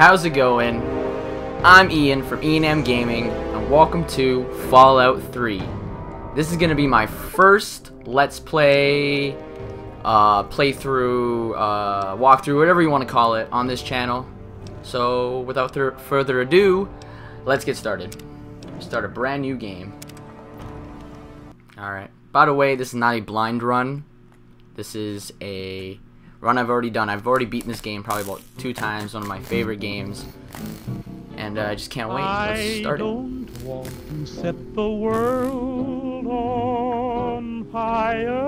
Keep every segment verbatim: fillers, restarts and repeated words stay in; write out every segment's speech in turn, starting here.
How's it going? I'm Ian from IanM Gaming, and welcome to Fallout three. This is going to be my first Let's Play, uh, playthrough, uh, walkthrough, whatever you want to call it, on this channel. So, without further ado, let's get started. Start a brand new game. Alright. By the way, this is not a blind run. This is a run I've already done. I've already beaten this game probably about two times. One of my favorite games. And uh, I just can't wait. Let's start it. I don't want to set the world on fire.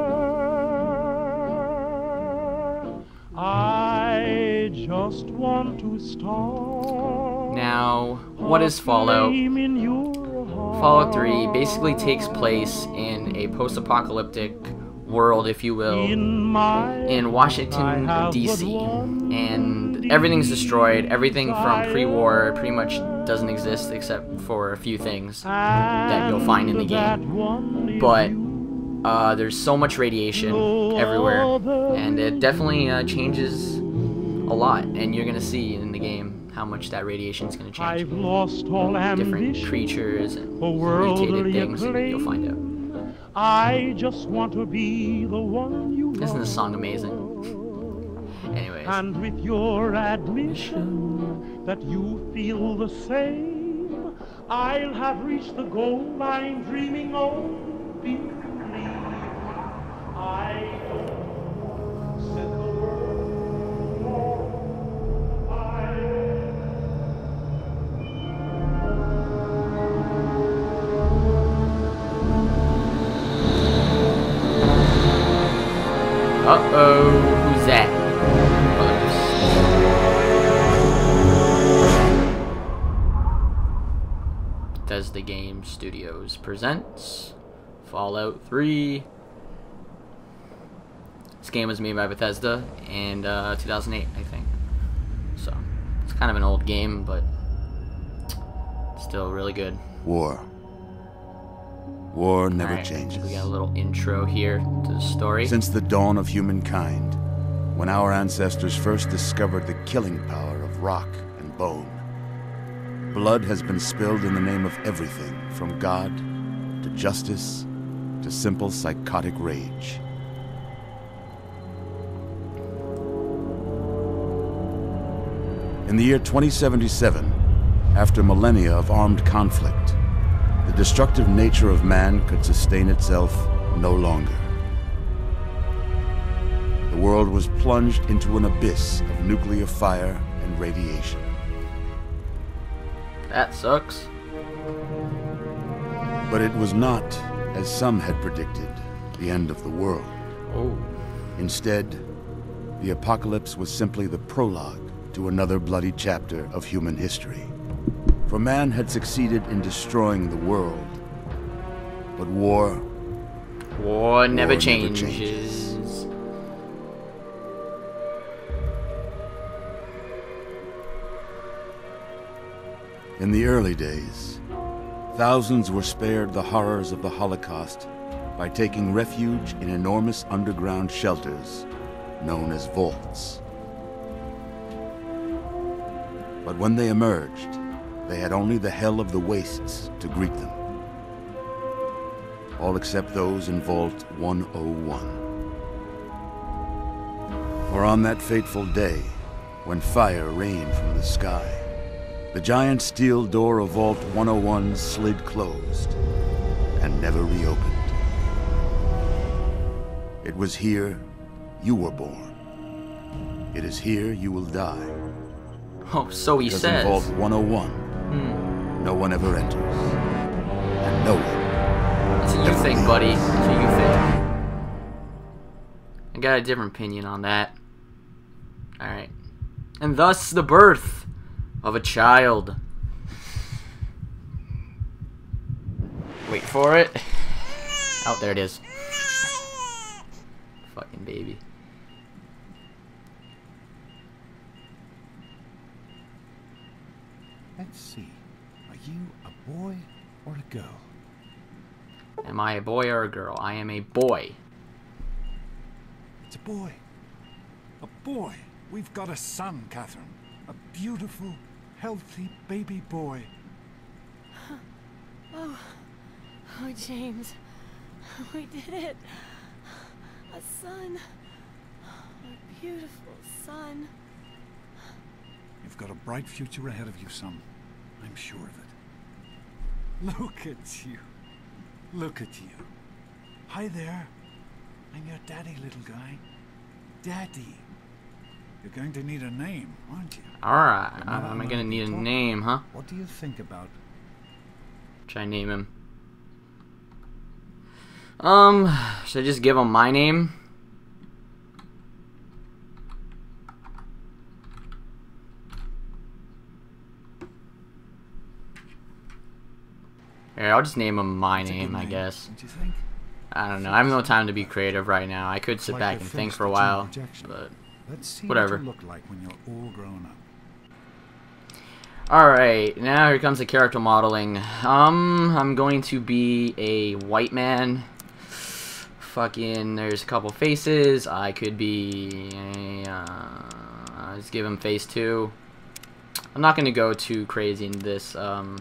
I just want to start. Now, what is Fallout? Fallout three basically takes place in a post-apocalyptic world, if you will, in Washington D C, and everything's destroyed. Everything from pre-war pretty much doesn't exist except for a few things that you'll find in the game. But uh, there's so much radiation everywhere, and it definitely uh, changes a lot, and you're gonna see in the game how much that radiation is gonna change. I've lost all different creatures and mutated things, and you'll find out. I just want to be the one you love. Isn't this song amazing? Anyways. And with your admission that you feel the same, I'll have reached the goal I'm dreaming of. Believe me, I don't set the world on fire. Uh-oh, who's that? First. Bethesda Game Studios presents Fallout three. This game was made by Bethesda in uh, two thousand eight, I think. So, it's kind of an old game, but still really good. War. War never right, changes. We got a little intro here to the story. Since the dawn of humankind, when our ancestors first discovered the killing power of rock and bone, blood has been spilled in the name of everything from God to justice to simple psychotic rage. In the year twenty seventy-seven, after millennia of armed conflict, the destructive nature of man could sustain itself no longer. The world was plunged into an abyss of nuclear fire and radiation. That sucks. But it was not, as some had predicted, the end of the world. Oh. Instead, the apocalypse was simply the prologue to another bloody chapter of human history. For man had succeeded in destroying the world, but war, war never changes. In the early days, thousands were spared the horrors of the Holocaust by taking refuge in enormous underground shelters known as vaults. But when they emerged, they had only the hell of the wastes to greet them. All except those in Vault one oh one. For on that fateful day, when fire rained from the sky, the giant steel door of Vault one oh one slid closed and never reopened. It was here you were born. It is here you will die. Oh, so he because says. Because in Vault one oh one, Hmm. no one ever enters, and no one. That's a you think, leaves. buddy. That's a you think. I got a different opinion on that. All right, and thus the birth of a child. Wait for it. Oh, there it is. Fucking baby. Let's see, are you a boy or a girl? Am I a boy or a girl? I am a boy. It's a boy. A boy. We've got a son, Catherine. A beautiful, healthy baby boy. Oh, oh, James. We did it. A son. A beautiful son. You've got a bright future ahead of you, son. I'm sure of it. Look at you. Look at you. Hi there. I'm your daddy, little guy. Daddy. You're going to need a name, aren't you? Alright. Am I going to need a name, huh? What do you think about? Should I name him? Um, should I just give him my name? Here, I'll just name him my name, I guess. I don't know. I have no time to be creative right now. I could sit back and think for a while, but whatever. Alright, now here comes the character modeling. Um, I'm going to be a white man. Fucking, there's a couple faces. I could be... Uh, let's give him face two. I'm not going to go too crazy in this um,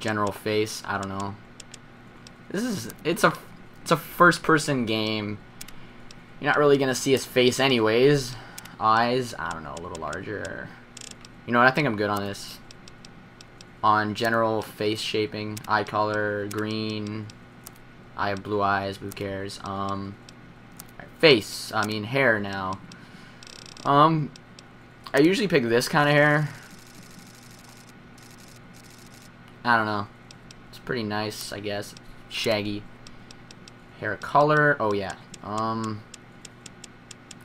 general face. I don't know. This is... It's a, it's a first-person game. You're not really going to see his face anyways. Eyes, I don't know, a little larger. You know what, I think I'm good on this. On general face shaping, eye color, green. I have blue eyes, who cares? Um, right, face, I mean hair now. Um, I usually pick this kind of hair. I don't know. It's pretty nice, I guess. Shaggy. Hair color, oh yeah. Um,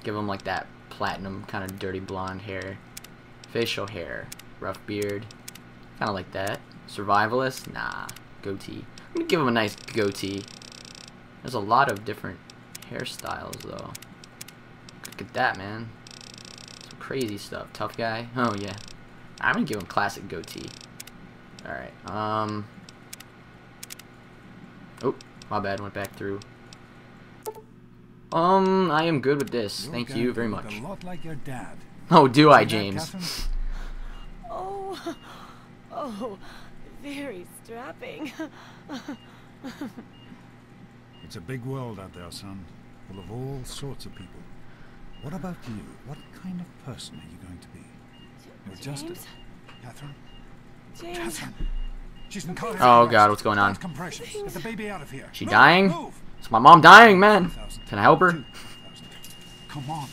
give them like that platinum kind of dirty blonde hair. Facial hair, rough beard, kind of like that. Survivalist? Nah, goatee. I'm gonna give him a nice goatee. There's a lot of different hairstyles though. Look at that, man. Some crazy stuff. Tough guy? Oh yeah. I'm gonna give him classic goatee. Alright, um... oh, my bad, went back through. Um, I am good with this. Thank you very much. A lot like your dad. Oh, do I, James? Oh, oh, very strapping. It's a big world out there, son, full of all sorts of people. What about you? What kind of person are you going to be? You're just a... Catherine. James. Catherine. She's in college. Oh God, what's going on? Get the baby out of here. She dying? Move. It's my mom dying, man. Can I help her? Come on.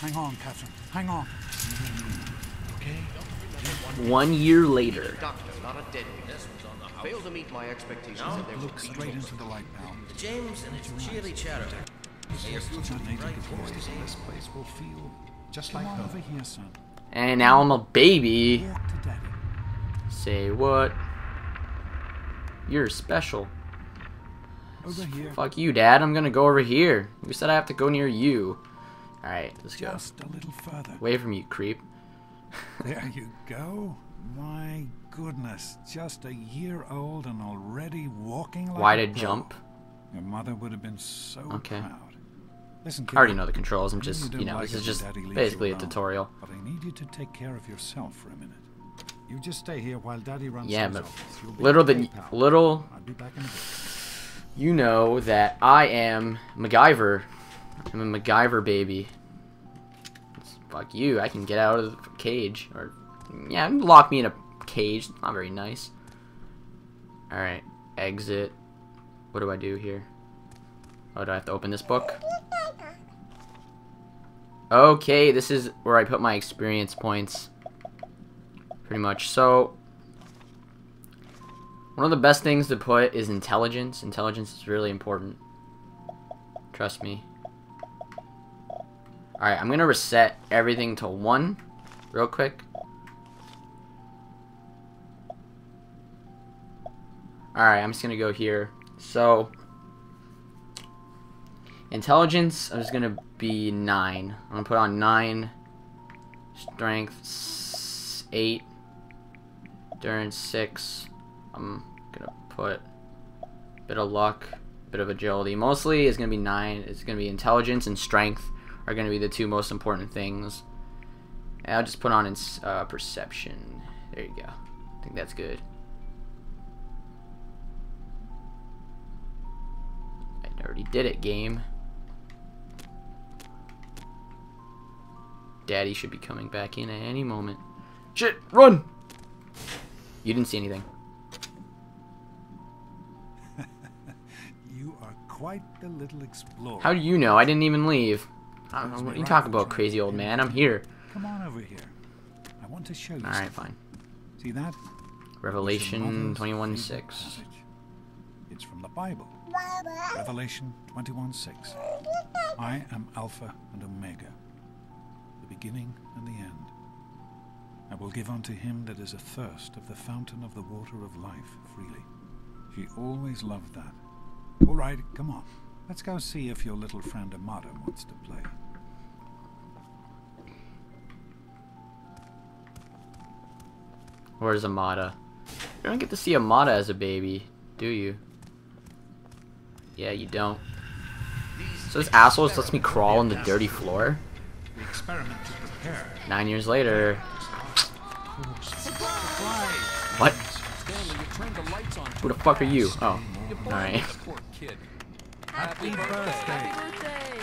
Hang on, Catherine. Hang on. Okay. One year later. Doctor, not a dead man. Failed to meet my expectations. Now look straight into the light now. James and his cheery charity. This place will feel just like over here, son. And now I'm a baby. Say what? You're special. Over here. Fuck you, Dad. I'm gonna go over here. You said I have to go near you. Alright, let's go. Just a little further. Away from you, creep. There you go. My goodness. Just a year old and already walking like Why to jump? Your mother would have been so okay. proud. Listen, I already know the controls. I'm just, you, you know, like this is just basically a tutorial. But I need you to take care of yourself for a minute. You just stay here while Daddy runs Yeah, but little than little I'll be back in a bit. You know that I am MacGyver. I'm a MacGyver baby. Fuck you, I can get out of the cage. Or, yeah, lock me in a cage. Not very nice. Alright, exit. What do I do here? Oh, do I have to open this book? Okay, this is where I put my experience points. Pretty much. So, one of the best things to put is intelligence. Intelligence is really important. Trust me. Alright, I'm gonna reset everything to one real quick. Alright, I'm just gonna go here. So, intelligence, I'm just gonna be nine. I'm gonna put on nine, strength eight, endurance six. I'm gonna put a bit of luck, a bit of agility. Mostly it's gonna be nine, it's gonna be intelligence and strength. Are going to be the two most important things. I'll just put on in, uh, perception. There you go. I think that's good. I already did it, game. Daddy should be coming back in at any moment. Shit, run! You didn't see anything. You are quite the little explorer. How do you know? I didn't even leave. I don't know what you talk about, crazy old man. I'm here. Come on over here. I want to show you. All right, fine. See that? Revelation twenty-one six. It's from the Bible. Revelation twenty-one six. I am Alpha and Omega, the beginning and the end. I will give unto him that is athirst of the fountain of the water of life freely. She always loved that. All right, come on. Let's go see if your little friend Amado wants to play. Where's Amada? You don't get to see Amada as a baby, do you? Yeah, you don't. So this asshole just lets me crawl on the dirty floor? Nine years later. What? Who the fuck are you? Oh, alright. Happy birthday!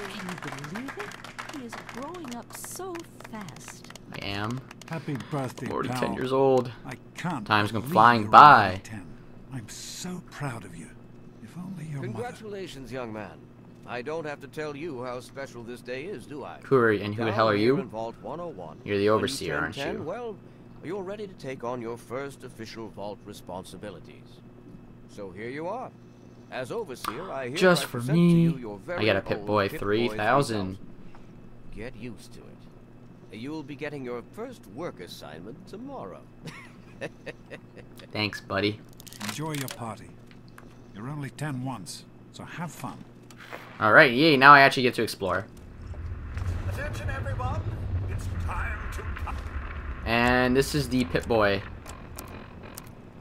Can you believe it? He is growing up so fast. I am. Happy birthday, I'm already ten years old. I can't. Time's gone flying by. I'm so proud of you. If only your Congratulations, mother. young man. I don't have to tell you how special this day is, do I? Who are you, and who the hell are you? Vault one oh one. You're the overseer, aren't you? Well, you're ready to take on your first official Vault responsibilities. So here you are. As overseer, I hear Just I for me. You your very I got a Pip-Boy three thousand. Get used to it. You'll be getting your first work assignment tomorrow. Thanks, buddy. Enjoy your party. You're only ten once, so have fun. Alright, yay, now I actually get to explore. Attention, everyone. It's time to... And this is the Pip-Boy.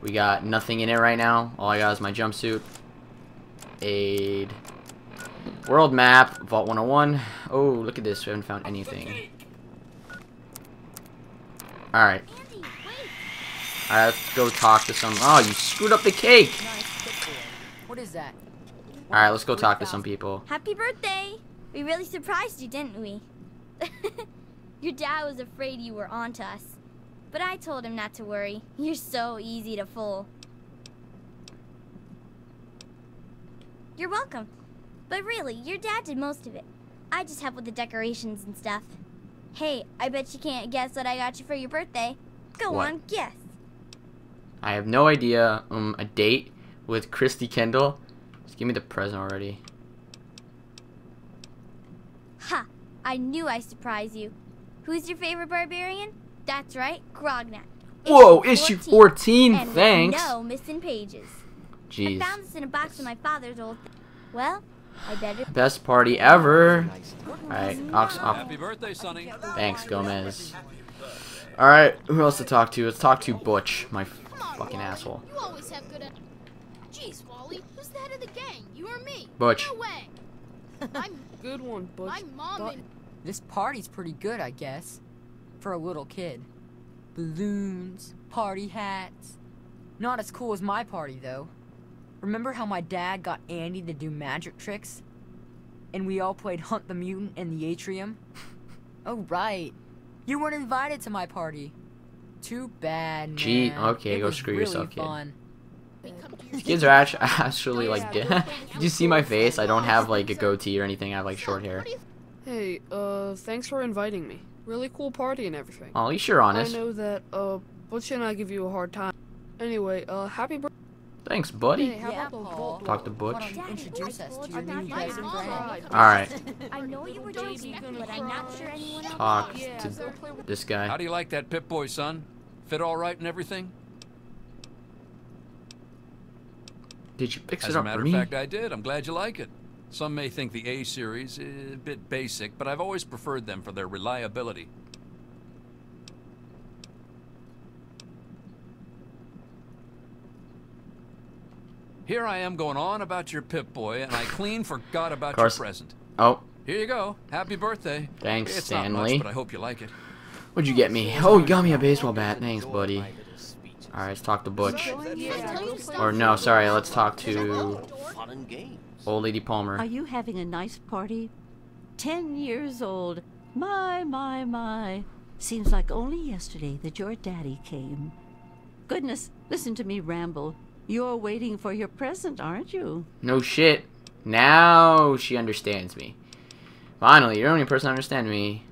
We got nothing in it right now. All I got is my jumpsuit. Aid. World map. Vault one oh one. Oh, look at this. We haven't found anything. Alright. Alright, let's go talk to some... Oh, you screwed up the cake! What is that? Alright, let's go talk to some people. Happy birthday! We really surprised you, didn't we? Your dad was afraid you were on to us. But I told him not to worry. You're so easy to fool. You're welcome. But really, your dad did most of it. I just helped with the decorations and stuff. Hey, I bet you can't guess what I got you for your birthday. Go what? on, guess. I have no idea. Um, a date with Christy Kendall. Just give me the present already. Ha! I knew I surprised you. Who's your favorite barbarian? That's right, Grognak. Whoa, issue fourteen. And thanks. No missing pages. Jeez. I found this in a box of my father's old. Th well. I bet Best party ever. Alright, ox off. Happy birthday, Sonny. Thanks, Gomez. Alright, who else to talk to? Let's talk to Butch, my fucking asshole. You always have good. Jeez, Wally, who's the head of the gang? You or me? Butch. I'm good one, Butch. My mom and this party's pretty good, I guess, for a little kid. Balloons, party hats. Not as cool as my party, though. Remember how my dad got Andy to do magic tricks? And we all played Hunt the Mutant in the atrium? Oh, right. You weren't invited to my party. Too bad, man. Gee, okay, it go screw really yourself, fun. kid. These kids are actually, actually like... Did you see my face? I don't have, like, a goatee or anything. I have, like, short hair. Hey, uh, thanks for inviting me. Really cool party and everything. Oh, you sure honest. I know that, uh, Butch and I give you a hard time. Anyway, uh, happy birthday. Thanks, buddy. Hey, yeah, Talk to Butch. Alright. Talk to this guy. How do you like that Pip-Boy, son? Fit all right and everything? Did you fix it up for me? As a matter of fact, I did. I'm glad you like it. Some may think the A series is a bit basic, but I've always preferred them for their reliability. Here I am going on about your Pip-Boy, and I clean forgot about your present. Oh. Here you go. Happy birthday. Thanks, Stanley. It's not much, but I hope you like it. What'd you get me? Oh, you got me a baseball bat. Thanks, buddy. Alright, let's talk to Butch. Or no, sorry, let's talk to old lady Palmer. Are you having a nice party? Ten years old. My, my, my. Seems like only yesterday that your daddy came. Goodness, listen to me ramble. You're waiting for your present, aren't you? No shit. Now she understands me. Finally, you're the only person to understand me.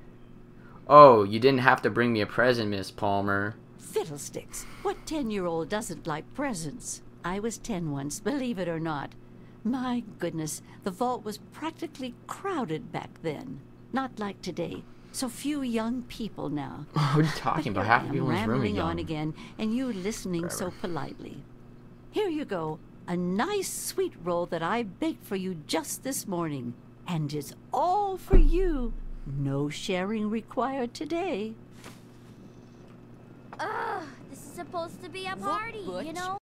Oh, you didn't have to bring me a present, Miss Palmer. Fiddlesticks. What ten-year-old doesn't like presents? I was ten once, believe it or not. My goodness, the vault was practically crowded back then. Not like today. So few young people now. What are you talking about? Half of people's room is young. On again, and you listening Forever. So politely. Here you go. A nice sweet roll that I baked for you just this morning. And it's all for you. No sharing required today. Ugh, this is supposed to be a party, Look, you know?